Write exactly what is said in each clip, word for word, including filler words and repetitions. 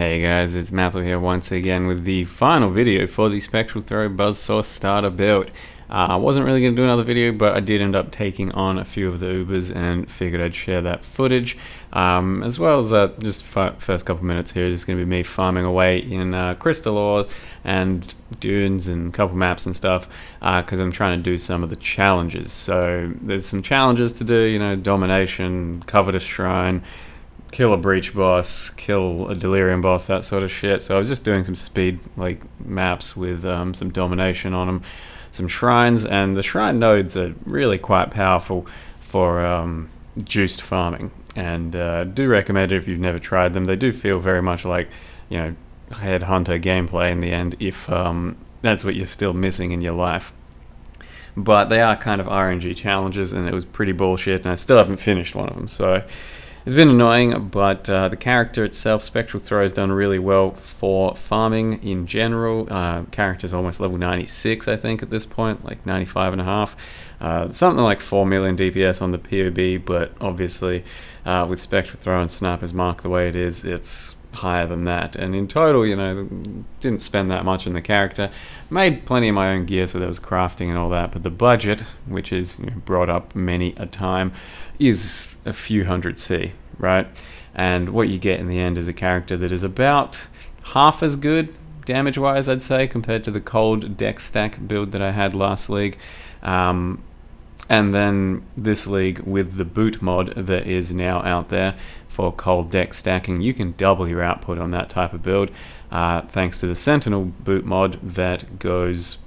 Hey guys, it's Mathil here once again with the final video for the Spectral Throw Buzzsaw Starter Build. Uh, I wasn't really going to do another video, but I did end up taking on a few of the Ubers and figured I'd share that footage. Um, as well as uh, just first couple minutes here, just going to be me farming away in uh, Crystal Ore and Dunes and a couple maps and stuff, because uh, I'm trying to do some of the challenges. So there's some challenges to do, you know, Domination, Covetous Shrine, kill a breach boss, kill a delirium boss, that sort of shit. So I was just doing some speed like maps with um, some domination on them, some shrines, and the shrine nodes are really quite powerful for um, juiced farming, and uh, do recommend it if you've never tried them. They do feel very much like, you know, headhunter gameplay in the end, if um, that's what you're still missing in your life. But they are kind of R N G challenges, and it was pretty bullshit, and I still haven't finished one of them, so it's been annoying. But uh, the character itself, Spectral Throw, has done really well for farming in general. Uh, character's almost level ninety-six, I think, at this point, like ninety-five and a half. Uh, something like four million D P S on the P O B, but obviously uh, with Spectral Throw and Sniper's Mark the way it is, it's higher than that. And in total, you know, didn't spend that much on the character. Made plenty of my own gear, so there was crafting and all that, but the budget, which is, you know, brought up many a time, is a few hundred C, right? And what you get in the end is a character that is about half as good damage wise, I'd say, compared to the cold deck stack build that I had last league. Um, and then this league, with the boot mod that is now out there for cold deck stacking, you can double your output on that type of build, uh, thanks to the Sentinel boot mod that goes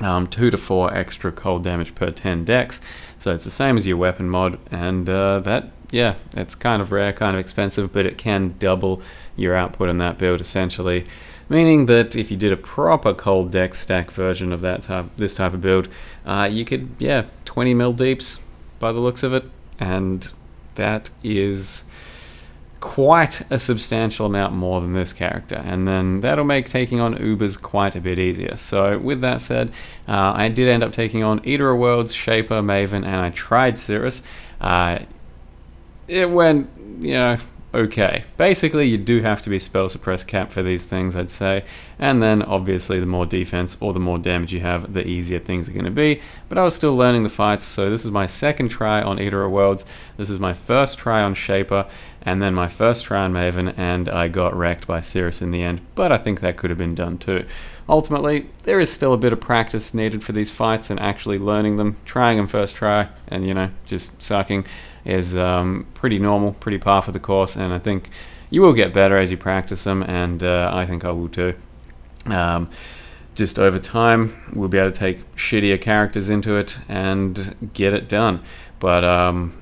um, two to four extra cold damage per ten decks. So it's the same as your weapon mod, and uh, that, yeah, it's kind of rare, kind of expensive, but it can double your output on that build essentially, meaning that if you did a proper cold deck stack version of that type, this type of build, uh, you could, yeah, twenty mil deeps by the looks of it, and that is quite a substantial amount more than this character, and then that'll make taking on Ubers quite a bit easier. So with that said, uh, I did end up taking on Eater of Worlds, Shaper, Maven, and I tried Sirus. Uh, it went, you know, okay. Basically, you do have to be spell suppress cap for these things, I'd say, and then obviously the more defense or the more damage you have, the easier things are going to be. But I was still learning the fights, so this is my second try on Eater of Worlds, this is my first try on Shaper, and then my first try on Maven, and I got wrecked by Sirus in the end, but I think that could have been done too. Ultimately, there is still a bit of practice needed for these fights and actually learning them. Trying them first try and, you know, just sucking is um, pretty normal, pretty par for the course, and I think you will get better as you practice them, and uh, I think I will too. Um, just over time, we'll be able to take shittier characters into it and get it done. But um,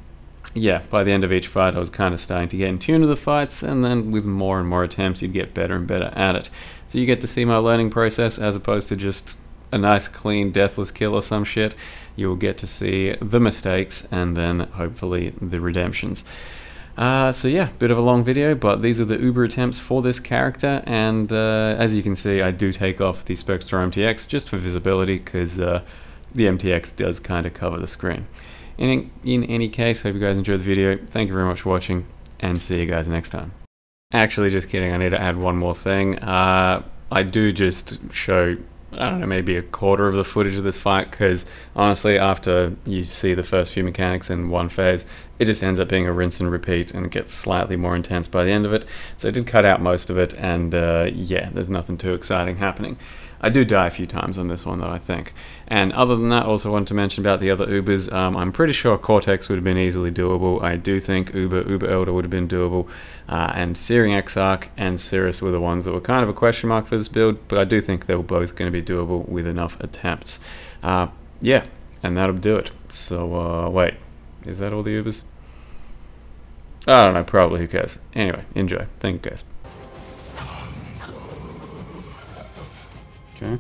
yeah, by the end of each fight, I was kind of starting to get in tune to the fights, and then with more and more attempts, you'd get better and better at it. So you get to see my learning process, as opposed to just a nice, clean, deathless kill or some shit. You will get to see the mistakes, and then hopefully the redemptions. Uh, so yeah, bit of a long video, but these are the Uber attempts for this character, and uh, as you can see, I do take off the Spectster M T X just for visibility, because uh, the M T X does kind of cover the screen. In, in any case, hope you guys enjoyed the video. Thank you very much for watching, and see you guys next time. Actually, just kidding, I need to add one more thing. Uh, I do just show, I don't know, maybe a quarter of the footage of this fight, because honestly, after you see the first few mechanics in one phase, it just ends up being a rinse and repeat, and it gets slightly more intense by the end of it. So I did cut out most of it, and uh, yeah, there's nothing too exciting happening. I do die a few times on this one though, I think. And other than that, also wanted to mention about the other Ubers. Um, I'm pretty sure Cortex would have been easily doable. I do think Uber, Uber Elder would have been doable. Uh, and Searing Exarch and Sirus were the ones that were kind of a question mark for this build, but I do think they were both going to be doable with enough attempts. Uh, yeah, and that'll do it. So, uh, wait, is that all the Ubers? I don't know, probably, who cares? Anyway, enjoy. Thank you guys. Okay.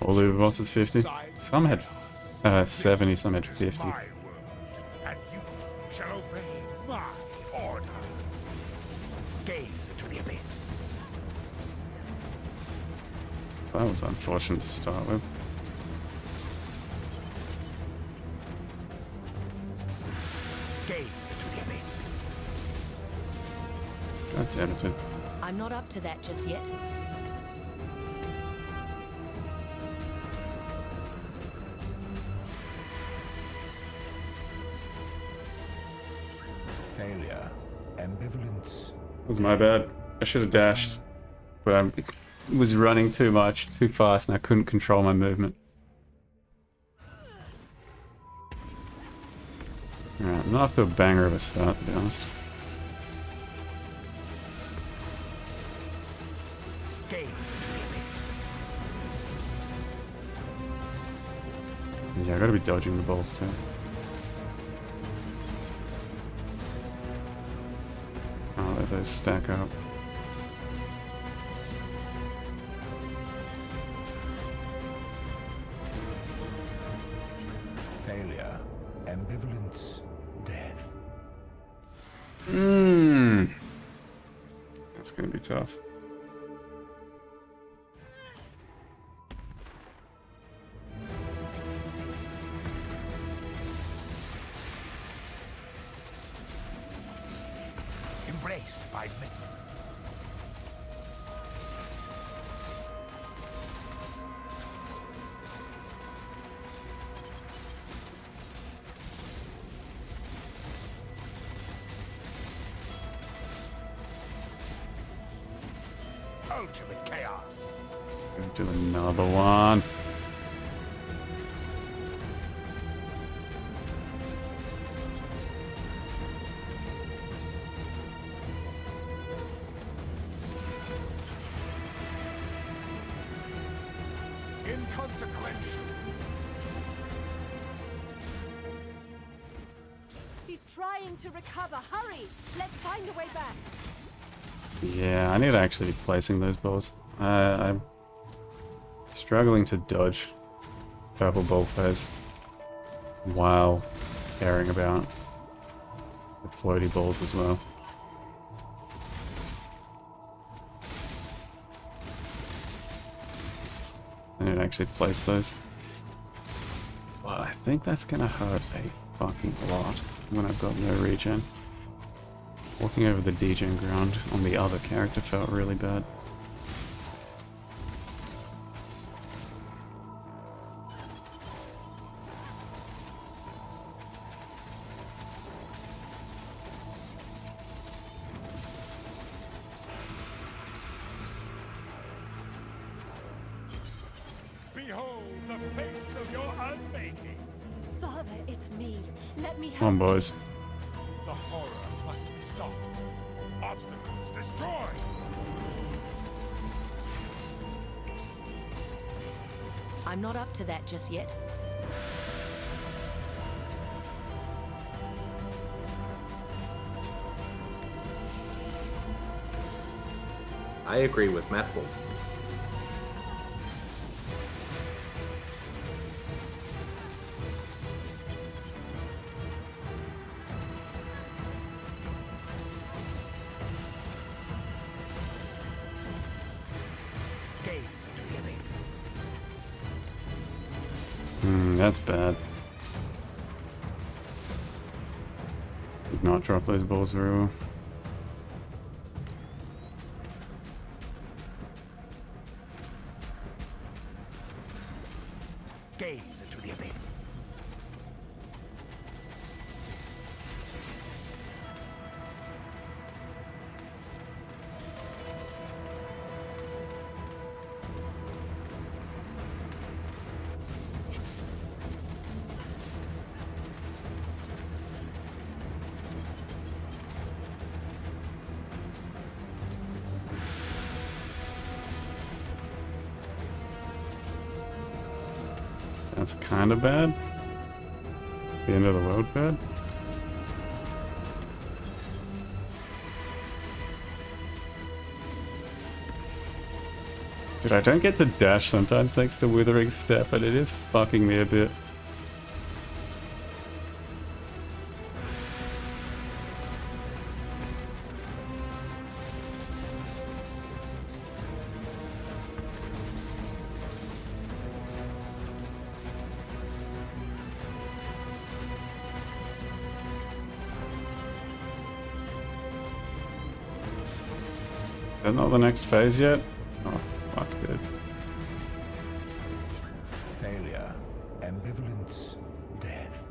All the bosses fifty. Some had uh, seventy, some had fifty. That was unfortunate to start with. God damn it. I'm not up to that just yet. Failure. Ambivalence. It was my bad. I should have dashed, but I was running too much, too fast, and I couldn't control my movement. Alright, I'm not off to a banger of a start, to be honest. Yeah, I gotta be dodging the balls too. I'll let those stack up. Failure, ambivalence, death. Mmm. That's gonna be tough. To recover, hurry! Let's find a way back. Yeah, I need to actually be placing those balls. Uh, I'm struggling to dodge purple ball players while caring about the floaty balls as well. I need to actually place those. Well, I think that's gonna hurt a fucking lot. When I've got no regen. Walking over the degen ground on the other character felt really bad. Boys. The horror must be stopped. Obstacles destroyed. I'm not up to that just yet. I agree with Mathil. That's bad. Did not drop those balls very well. Gaze into the abyss. That's kind of bad. The end of the world bad. Dude, I don't get to dash sometimes thanks to Withering Step, but it is fucking me a bit. that not the next phase yet? Oh, fuck, dude. Failure, ambivalence, death.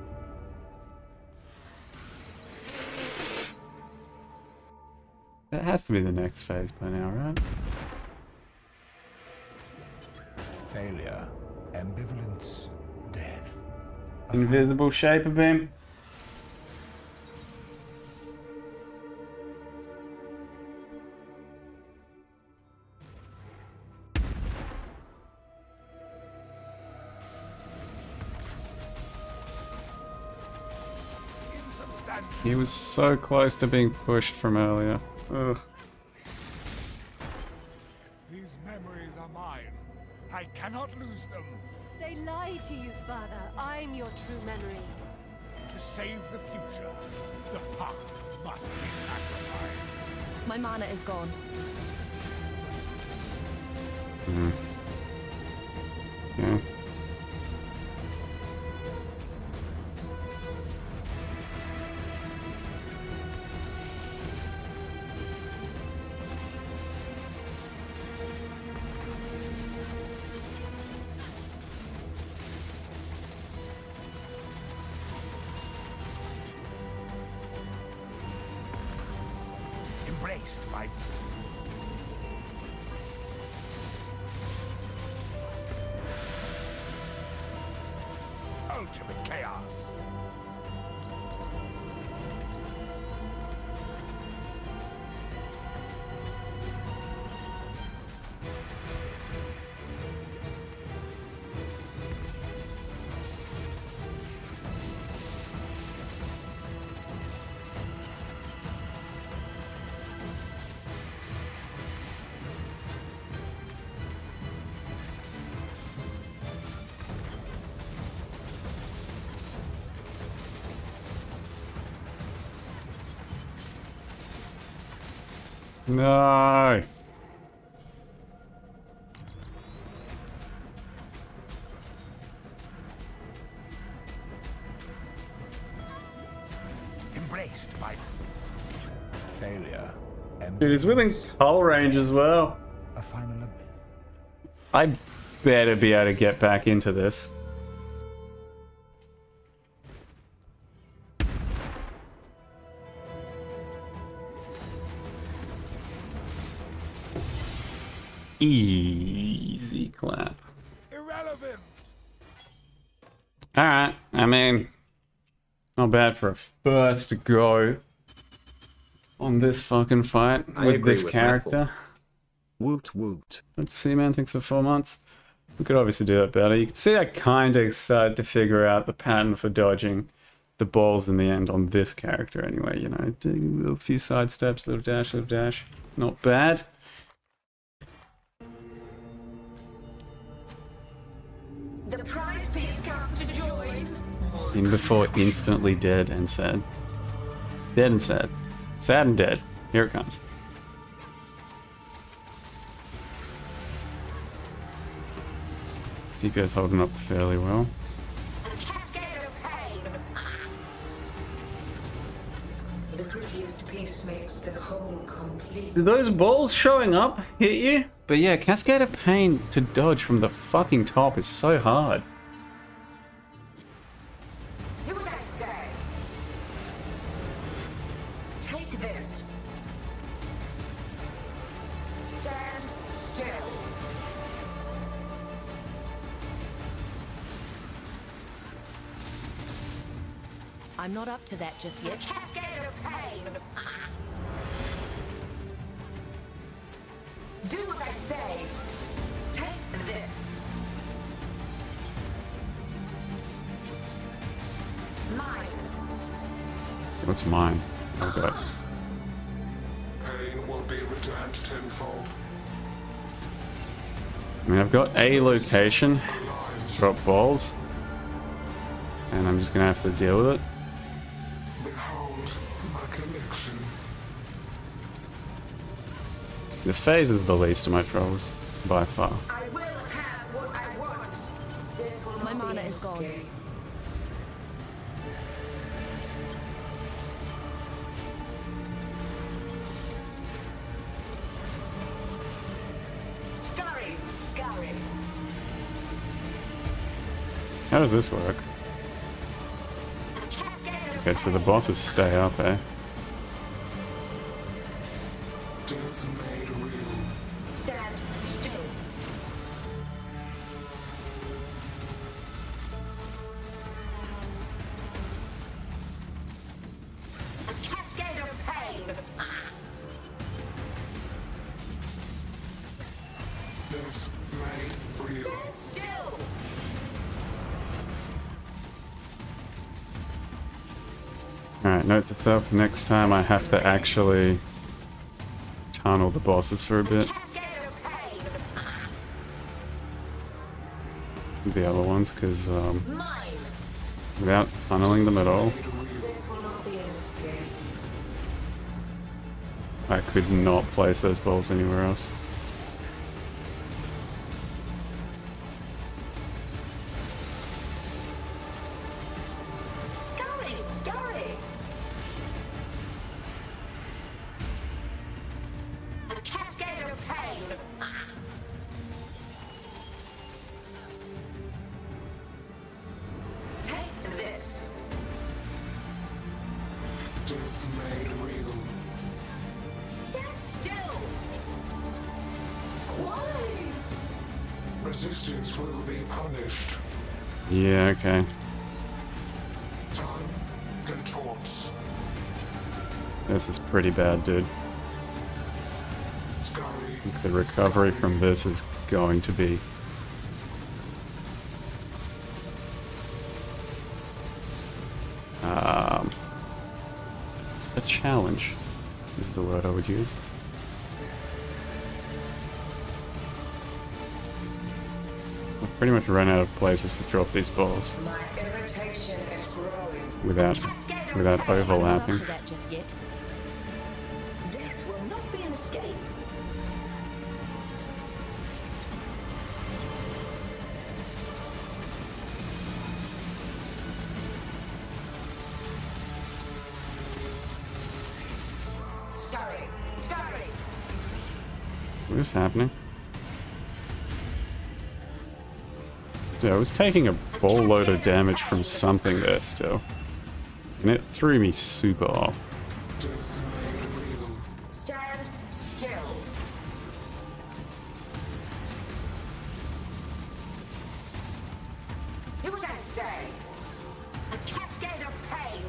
That has to be the next phase by now, right? Failure, ambivalence, death. Invisible Shaper Beam. He was so close to being pushed from earlier. Ugh. These memories are mine. I cannot lose them. They lie to you, Father. I'm your true memory. To save the future, the past must be sacrificed. My mana is gone. Mm. Yeah. Ultimate chaos. No. Embraced by failure. Dude, he's within hull range as well. A final. I better be able to get back into this. Easy clap. Irrelevant. All right. I mean, not bad for a first go on this fucking fight I with this with character. Woot woot. Let's see, man. Thanks for four months. We could obviously do that better. You can see I kind of started to figure out the pattern for dodging the balls in the end on this character. Anyway, you know, doing a little few side steps, little dash, little dash. Not bad. In before instantly dead and sad. Dead and sad. Sad and dead. Here it comes. Tico's holding up fairly well. The prettiest piece makes the whole complete. Did those balls showing up hit you? But yeah, Cascade of Pain to dodge from the fucking top is so hard. I'm not up to that just yet. Do what I say. Take this. Mine. What's mine? Okay. Pain will be returned tenfold. I mean, I've got a location. Drop balls. And I'm just gonna have to deal with it. This phase is the least of my troubles, by far. I will have what I want. This will my mana is gone. How does this work? Okay, so the bosses stay up, eh? To self, next time I have to actually tunnel the bosses for a bit. The other ones, because um, without tunneling them at all, I could not place those balls anywhere else. Pretty bad, dude. I think the recovery from this is going to be um, a challenge. This is the word I would use. I've pretty much run out of places to drop these balls without without overlapping. What is happening? Dude, I was taking a ball load of damage from something there still. And it threw me super off. Stand still. Do what I say. A cascade of pain.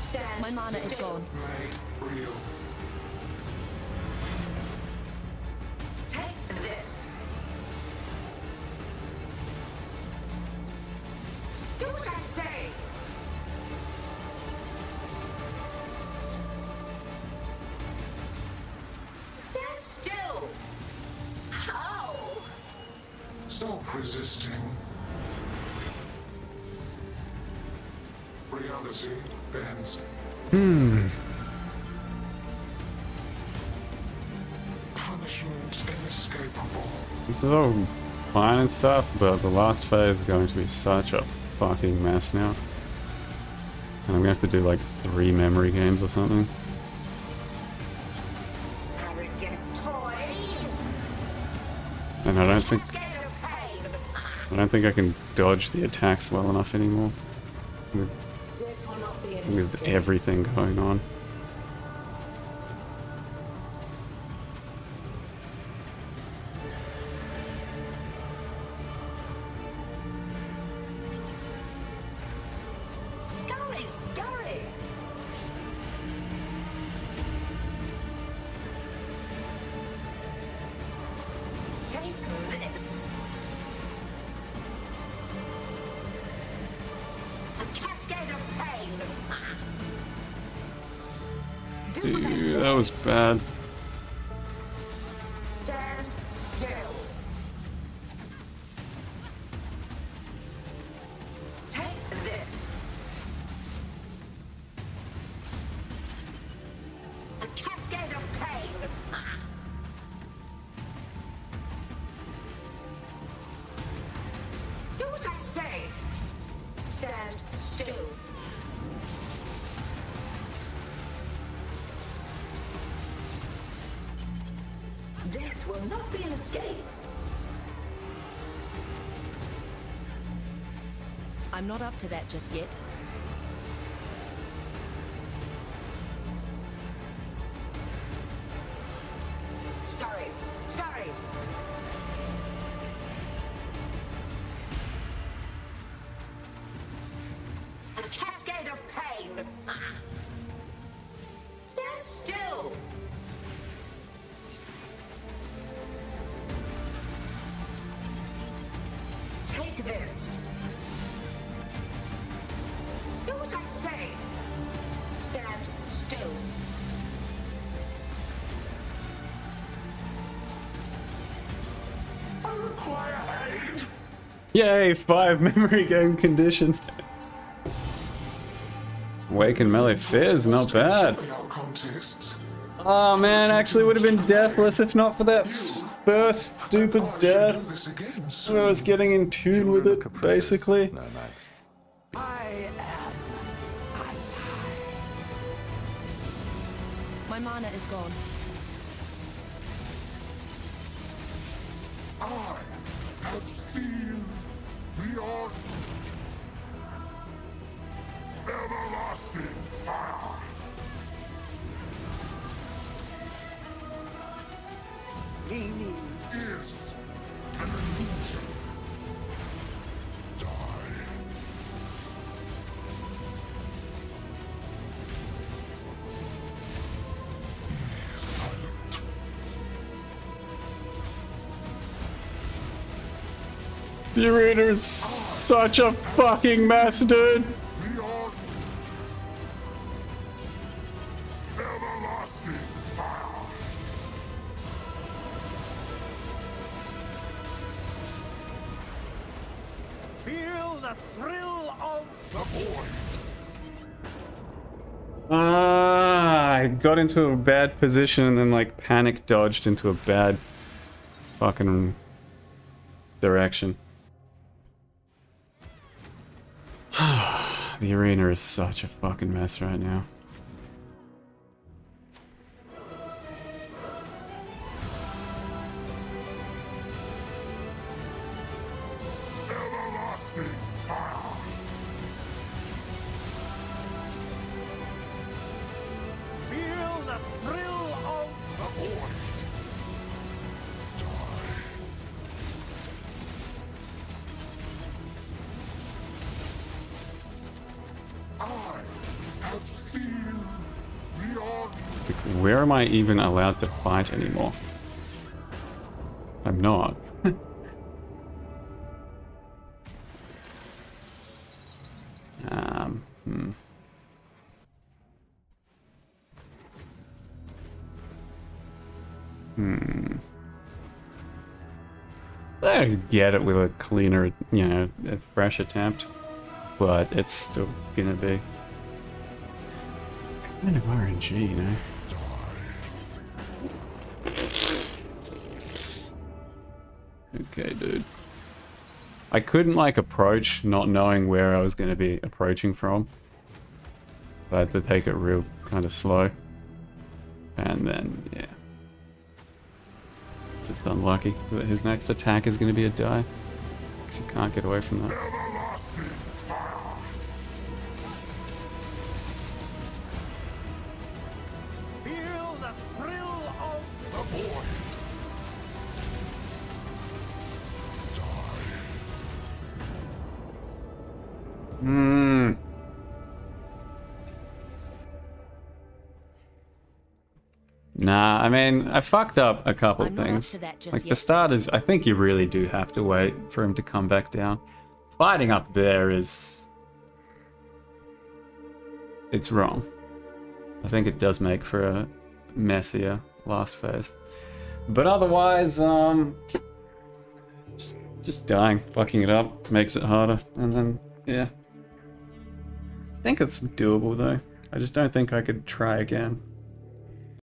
Stand My mana still. Is gone. This is all fine and stuff, but the last phase is going to be such a fucking mess now. And I'm gonna have to do like three memory games or something. And I don't think I don't think I can dodge the attacks well enough anymore. With, with everything going on. Bad. Stand still. Take this. A cascade of pain. Do what I say. Stand still. Will not be an escape. I'm not up to that just yet. Scurry! Scurry! A cascade of pain! Stand still! Take this! Do what I say! Stand still! I require aid! Yay! Five memory game conditions! Wake and melee fizz, not bad. Oh man, actually would have been deathless if not for that first stupid death. I was getting in tune with it, basically. I am alive. My mana is gone. I have seen beyond everlasting fire. Meaning is an illusion. Die. Be silent. The reader is such a fucking mess, dude. Got into a bad position and then like panic dodged into a bad fucking direction. The arena is such a fucking mess right now. Where am I even allowed to fight anymore? I'm not. um, hmm. Hmm. I could get it with a cleaner, you know, a fresh attempt, but it's still gonna be kind of R N G, you know. Okay, dude. I couldn't like approach not knowing where I was going to be approaching from. So I had to take it real kind of slow. And then, yeah. Just unlucky that his next attack is going to be a die. Because you can't get away from that. Nah, I mean, I fucked up a couple things. Like, the starters, I think you really do have to wait for him to come back down. Fighting up there is... it's wrong. I think it does make for a messier last phase. But otherwise, um... Just, just dying, fucking it up, makes it harder, and then, yeah. I think it's doable, though. I just don't think I could try again.